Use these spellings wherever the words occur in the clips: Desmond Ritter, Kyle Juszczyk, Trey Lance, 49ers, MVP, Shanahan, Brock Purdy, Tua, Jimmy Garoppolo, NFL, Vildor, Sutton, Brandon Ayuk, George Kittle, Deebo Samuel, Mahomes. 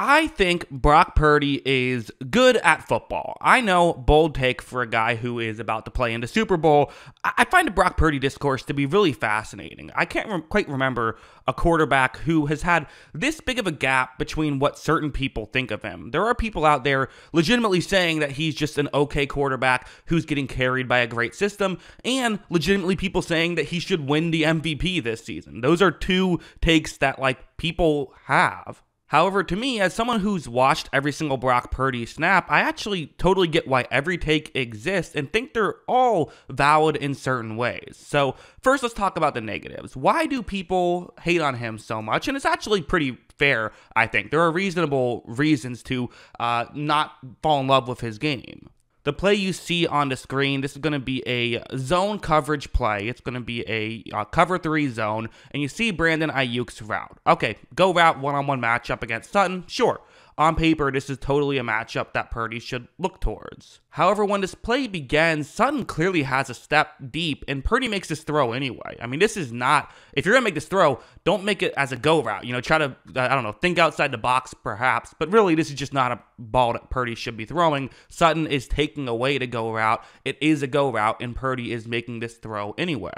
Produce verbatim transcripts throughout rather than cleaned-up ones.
I think Brock Purdy is good at football. I know, bold take for a guy who is about to play in the Super Bowl. I find the Brock Purdy discourse to be really fascinating. I can't re- quite remember a quarterback who has had this big of a gap between what certain people think of him. There are people out there legitimately saying that he's just an okay quarterback who's getting carried by a great system, and legitimately people saying that he should win the M V P this season. Those are two takes that, like, people have. However, to me, as someone who's watched every single Brock Purdy snap, I actually totally get why every take exists and think they're all valid in certain ways. So first, let's talk about the negatives. Why do people hate on him so much? And it's actually pretty fair, I think. There are reasonable reasons to uh, not fall in love with his game. The play you see on the screen, this is going to be a zone coverage play. It's going to be a uh, cover three zone, and you see Brandon Ayuk's route. Okay, go route, one-on-one matchup against Sutton, sure. On paper, this is totally a matchup that Purdy should look towards. However, when this play begins, Sutton clearly has a step deep, and Purdy makes this throw anyway. I mean, this is not, if you're going to make this throw, don't make it as a go route. You know, try to, I don't know, think outside the box perhaps, but really this is just not a ball that Purdy should be throwing. Sutton is taking away the go route. It is a go route, and Purdy is making this throw anyway.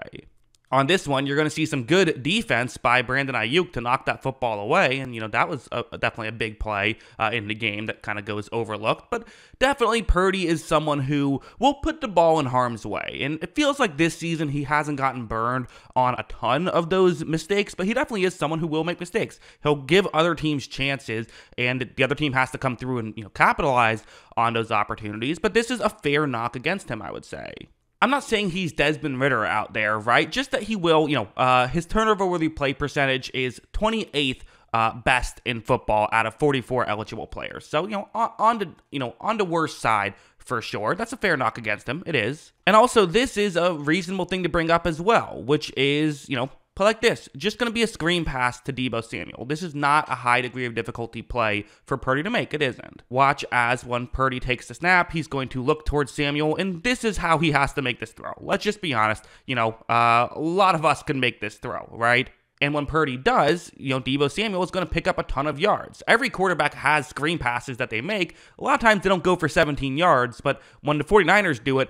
On this one, you're going to see some good defense by Brandon Ayuk to knock that football away. And, you know, that was a, definitely a big play uh, in the game that kind of goes overlooked. But definitely Purdy is someone who will put the ball in harm's way. And it feels like this season he hasn't gotten burned on a ton of those mistakes. But he definitely is someone who will make mistakes. He'll give other teams chances, and the other team has to come through and, you know, capitalize on those opportunities. But this is a fair knock against him, I would say. I'm not saying he's Desmond Ritter out there, right? Just that he will, you know, uh, his turnover-worthy play percentage is twenty-eighth uh, best in football out of forty-four eligible players. So, you know, on, on the, you know, on the worst side for sure. That's a fair knock against him. It is. And also, this is a reasonable thing to bring up as well, which is, you know, play like this. Just going to be a screen pass to Deebo Samuel. This is not a high degree of difficulty play for Purdy to make. It isn't. Watch as when Purdy takes the snap, he's going to look towards Samuel, and this is how he has to make this throw. Let's just be honest. You know, uh, a lot of us can make this throw, right? And when Purdy does, you know, Deebo Samuel is going to pick up a ton of yards. Every quarterback has screen passes that they make. A lot of times they don't go for seventeen yards, but when the 49ers do it,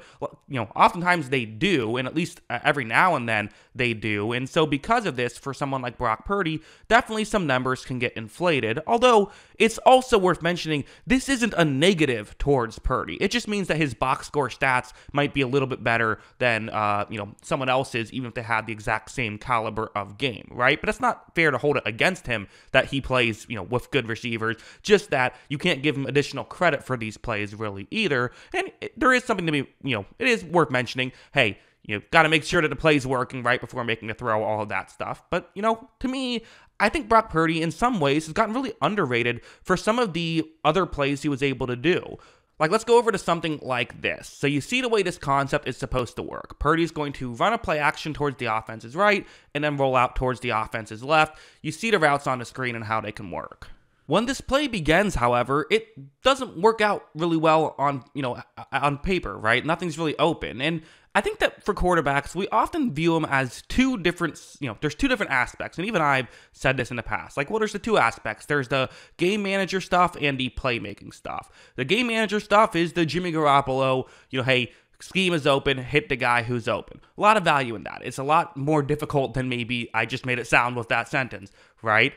you know, oftentimes they do, and at least every now and then they do. And so because of this, for someone like Brock Purdy, definitely some numbers can get inflated. Although it's also worth mentioning, this isn't a negative towards Purdy. It just means that his box score stats might be a little bit better than, uh, you know, someone else's, even if they had the exact same caliber of game, right? Right? But it's not fair to hold it against him that he plays, you know, with good receivers. Just that you can't give him additional credit for these plays really either. And it, there is something to be, you know, it is worth mentioning. Hey, you've got to make sure that the play's working right before making the throw, all of that stuff. But, you know, to me, I think Brock Purdy in some ways has gotten really underrated for some of the other plays he was able to do. Like, let's go over to something like this. So you see the way this concept is supposed to work. Purdy's going to run a play action towards the offense's right and then roll out towards the offense's left. You see the routes on the screen and how they can work. When this play begins, however, it doesn't work out really well on, you know, on paper, right? Nothing's really open. And I think that for quarterbacks, we often view them as two different, you know, there's two different aspects. And even I've said this in the past. Like, well, there's the two aspects. There's the game manager stuff and the playmaking stuff. The game manager stuff is the Jimmy Garoppolo, you know, hey, scheme is open, hit the guy who's open. A lot of value in that. It's a lot more difficult than maybe I just made it sound with that sentence, right?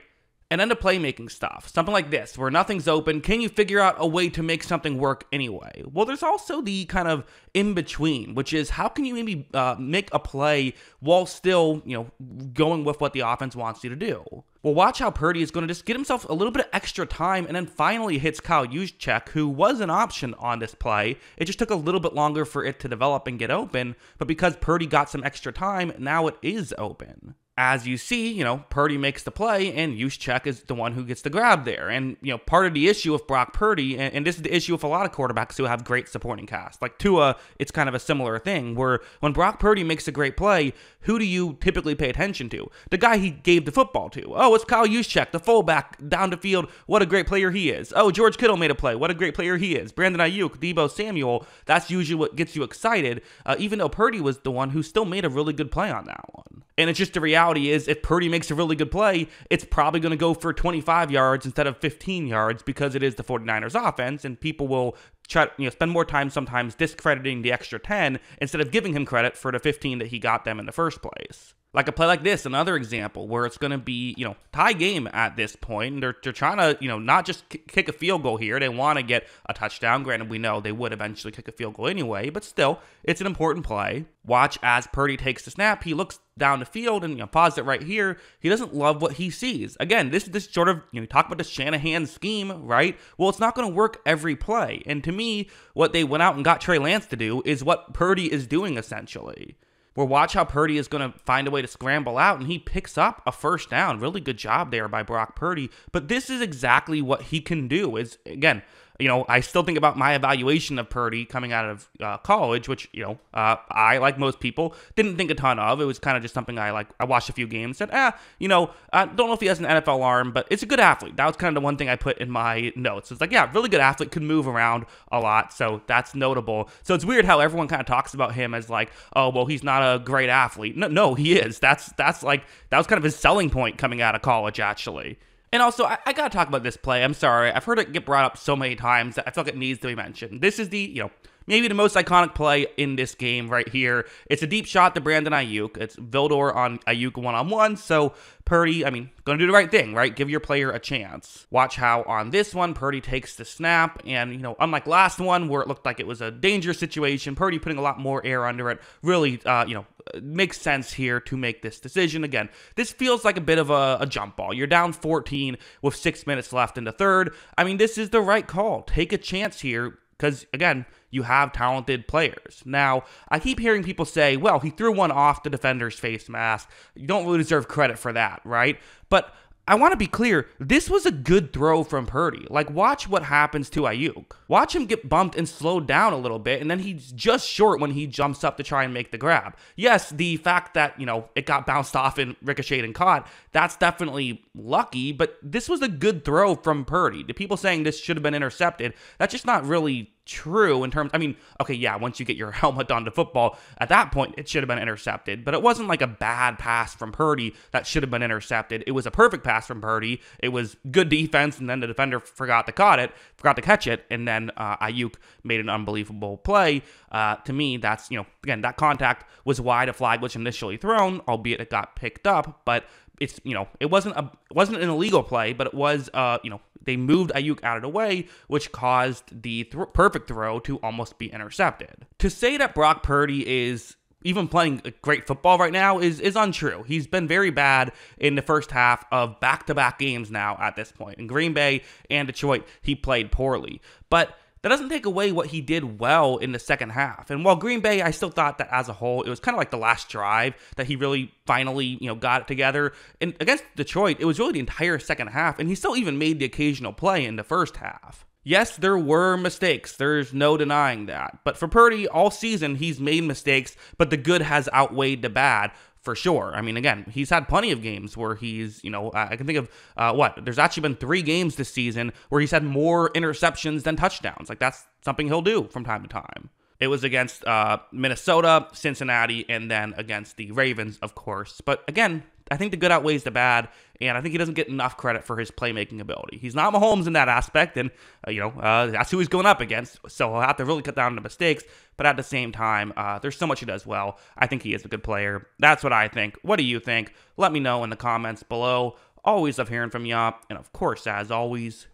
And then the playmaking stuff, something like this, where nothing's open. Can you figure out a way to make something work anyway? Well, there's also the kind of in-between, which is how can you maybe uh, make a play while still, you know, going with what the offense wants you to do? Well, watch how Purdy is going to just get himself a little bit of extra time and then finally hits Kyle Juszczyk, who was an option on this play. It just took a little bit longer for it to develop and get open, but because Purdy got some extra time, now it is open. As you see, you know, Purdy makes the play, and Juszczyk is the one who gets the grab there. And, you know, part of the issue with Brock Purdy, and, and this is the issue with a lot of quarterbacks who have great supporting cast. Like Tua, it's kind of a similar thing, where when Brock Purdy makes a great play, who do you typically pay attention to? The guy he gave the football to. Oh, it's Kyle Juszczyk, the fullback, down the field. What a great player he is. Oh, George Kittle made a play. What a great player he is. Brandon Ayuk, Deebo Samuel. That's usually what gets you excited, uh, even though Purdy was the one who still made a really good play on that one. And it's just the reality is if Purdy makes a really good play, it's probably going to go for twenty-five yards instead of fifteen yards because it is the 49ers offense, and people will try, you know, spend more time sometimes discrediting the extra ten instead of giving him credit for the fifteen that he got them in the first place. Like a play like this, another example where it's going to be, you know, tie game at this point. And they're, they're trying to, you know, not just kick a field goal here. They want to get a touchdown. Granted, we know they would eventually kick a field goal anyway, but still, it's an important play. Watch as Purdy takes the snap. He looks down the field and, you know, pause it right here. He doesn't love what he sees. Again, this this sort of, you know, talk about the Shanahan scheme, right? Well, it's not going to work every play. And to me, what they went out and got Trey Lance to do is what Purdy is doing essentially. Well, watch how Purdy is going to find a way to scramble out, and he picks up a first down. Really good job there by Brock Purdy. But this is exactly what he can do. Is again, you know, I still think about my evaluation of Purdy coming out of uh, college, which, you know, uh, I, like most people, didn't think a ton of. It was kind of just something I, like, I watched a few games, said, ah, you know, I don't know if he has an N F L arm, but it's a good athlete. That was kind of the one thing I put in my notes. It's like, yeah, really good athlete, could move around a lot, so that's notable. So it's weird how everyone kind of talks about him as like, oh, well, he's not a great athlete. No, no, he is. That's, that's like, that was kind of his selling point coming out of college, actually. And also, I, I got to talk about this play. I'm sorry. I've heard it get brought up so many times that I feel like it needs to be mentioned. This is the, you know, maybe the most iconic play in this game right here. It's a deep shot to Brandon Ayuk. It's Vildor on Ayuk one-on-one. So Purdy, I mean, going to do the right thing, right? Give your player a chance. Watch how on this one, Purdy takes the snap. And, you know, unlike last one where it looked like it was a dangerous situation, Purdy putting a lot more air under it really, uh, you know, makes sense here to make this decision. Again, this feels like a bit of a, a jump ball. You're down fourteen with six minutes left in the third. I mean, this is the right call. Take a chance here because, again, you have talented players. Now, I keep hearing people say, well, he threw one off the defender's face mask. You don't really deserve credit for that, right? But I want to be clear, this was a good throw from Purdy. Like, watch what happens to Ayuk. Watch him get bumped and slowed down a little bit, and then he's just short when he jumps up to try and make the grab. Yes, the fact that, you know, it got bounced off and ricocheted and caught, that's definitely lucky, but this was a good throw from Purdy. The people saying this should have been intercepted, that's just not really true in terms, I mean, okay, yeah, once you get your helmet onto football, at that point, it should have been intercepted, but it wasn't like a bad pass from Purdy that should have been intercepted. It was a perfect pass from Purdy. It was good defense, and then the defender forgot to caught it, forgot to catch it, and then uh, Ayuk made an unbelievable play. Uh, to me, that's, you know, again, that contact was why the flag was initially thrown, albeit it got picked up, but it's, you know, it wasn't a, it wasn't an illegal play, but it was, uh, you know, they moved Ayuk out of the way, which caused the th perfect throw to almost be intercepted. To say that Brock Purdy is even playing great football right now is is untrue. He's been very bad in the first half of back-to-back games now at this point. In Green Bay and Detroit, he played poorly. But that doesn't take away what he did well in the second half. And while Green Bay, I still thought that as a whole, it was kind of like the last drive that he really finally, you know, got it together. And against Detroit, it was really the entire second half, and he still even made the occasional play in the first half. Yes, there were mistakes. There's no denying that. But for Purdy, all season, he's made mistakes, but the good has outweighed the bad. For sure. I mean, again, he's had plenty of games where he's, you know, uh, I can think of uh, what, there's actually been three games this season where he's had more interceptions than touchdowns. Like, that's something he'll do from time to time. It was against uh, Minnesota, Cincinnati, and then against the Ravens, of course. But again, I think the good outweighs the bad, and I think he doesn't get enough credit for his playmaking ability. He's not Mahomes in that aspect, and, uh, you know, uh, that's who he's going up against, so he'll have to really cut down on the mistakes, but at the same time, uh, there's so much he does well. I think he is a good player. That's what I think. What do you think? Let me know in the comments below. Always love hearing from y'all, and of course, as always,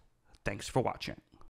thanks for watching.